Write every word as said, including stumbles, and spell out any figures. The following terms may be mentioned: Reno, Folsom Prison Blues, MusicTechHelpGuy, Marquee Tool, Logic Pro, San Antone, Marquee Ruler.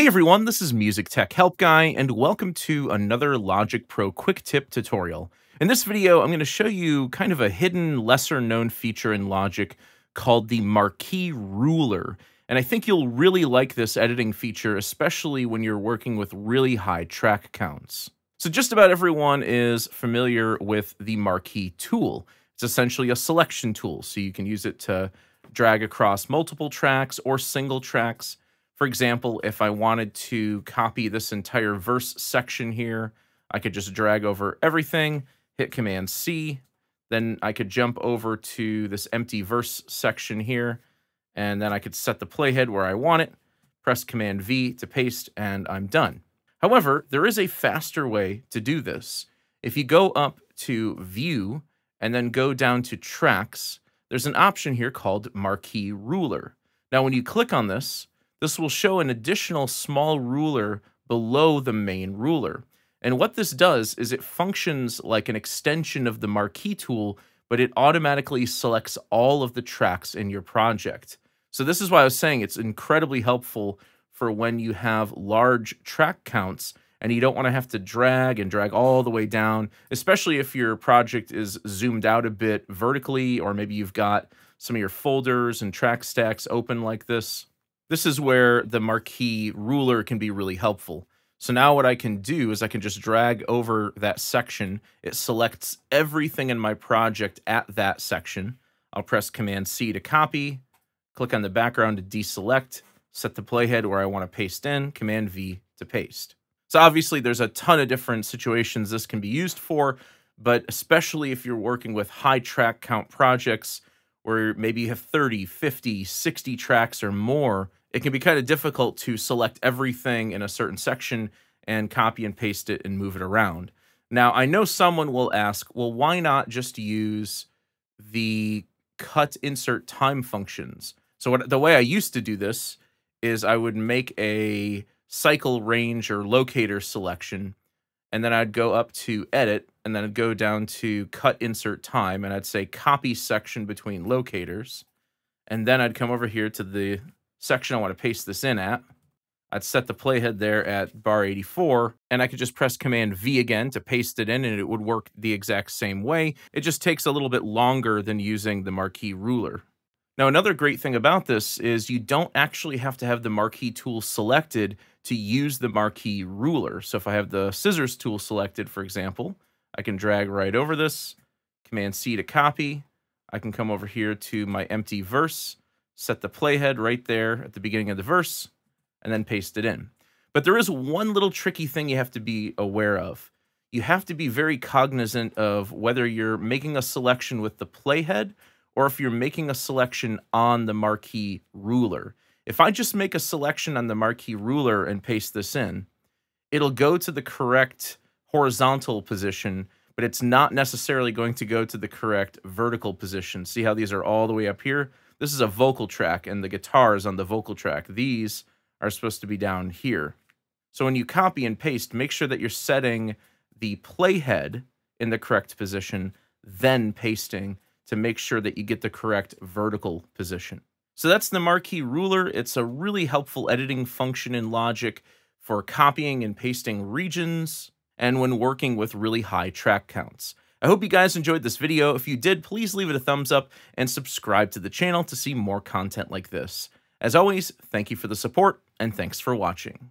Hey everyone, this is MusicTechHelpGuy, and welcome to another Logic Pro quick tip tutorial. In this video, I'm going to show you kind of a hidden, lesser-known feature in Logic called the Marquee Ruler. And I think you'll really like this editing feature, especially when you're working with really high track counts. So just about everyone is familiar with the Marquee Tool. It's essentially a selection tool, so you can use it to drag across multiple tracks or single tracks. For example, if I wanted to copy this entire verse section here, I could just drag over everything, hit Command C, then I could jump over to this empty verse section here, and then I could set the playhead where I want it, press Command V to paste, and I'm done. However, there is a faster way to do this. If you go up to View and then go down to Tracks, there's an option here called Marquee Ruler. Now, when you click on this, this will show an additional small ruler below the main ruler. And what this does is it functions like an extension of the Marquee Tool, but it automatically selects all of the tracks in your project. So this is why I was saying it's incredibly helpful for when you have large track counts and you don't want to have to drag and drag all the way down, especially if your project is zoomed out a bit vertically, or maybe you've got some of your folders and track stacks open like this. This is where the Marquee Ruler can be really helpful. So now what I can do is I can just drag over that section. It selects everything in my project at that section. I'll press Command C to copy, click on the background to deselect, set the playhead where I want to paste in, Command V to paste. So obviously there's a ton of different situations this can be used for, but especially if you're working with high track count projects where maybe you have thirty, fifty, sixty tracks or more, it can be kind of difficult to select everything in a certain section and copy and paste it and move it around. Now, I know someone will ask, well, why not just use the cut insert time functions? So what, the way I used to do this is I would make a cycle range or locator selection, and then I'd go up to edit, and then I'd go down to cut insert time, and I'd say copy section between locators. And then I'd come over here to the section I want to paste this in at. I'd set the playhead there at bar eighty-four, and I could just press Command V again to paste it in, and it would work the exact same way. It just takes a little bit longer than using the Marquee Ruler. Now, another great thing about this is you don't actually have to have the Marquee Tool selected to use the Marquee Ruler. So if I have the scissors tool selected, for example, I can drag right over this, Command C to copy. I can come over here to my empty verse, set the playhead right there at the beginning of the verse, and then paste it in. But there is one little tricky thing you have to be aware of. You have to be very cognizant of whether you're making a selection with the playhead or if you're making a selection on the Marquee Ruler. If I just make a selection on the Marquee Ruler and paste this in, it'll go to the correct horizontal position, but it's not necessarily going to go to the correct vertical position. See how these are all the way up here? This is a vocal track, and the guitar is on the vocal track. These are supposed to be down here. So when you copy and paste, make sure that you're setting the playhead in the correct position, then pasting to make sure that you get the correct vertical position. So that's the Marquee Ruler. It's a really helpful editing function in Logic for copying and pasting regions, and when working with really high track counts. I hope you guys enjoyed this video. If you did, please leave it a thumbs up and subscribe to the channel to see more content like this. As always, thank you for the support, and thanks for watching.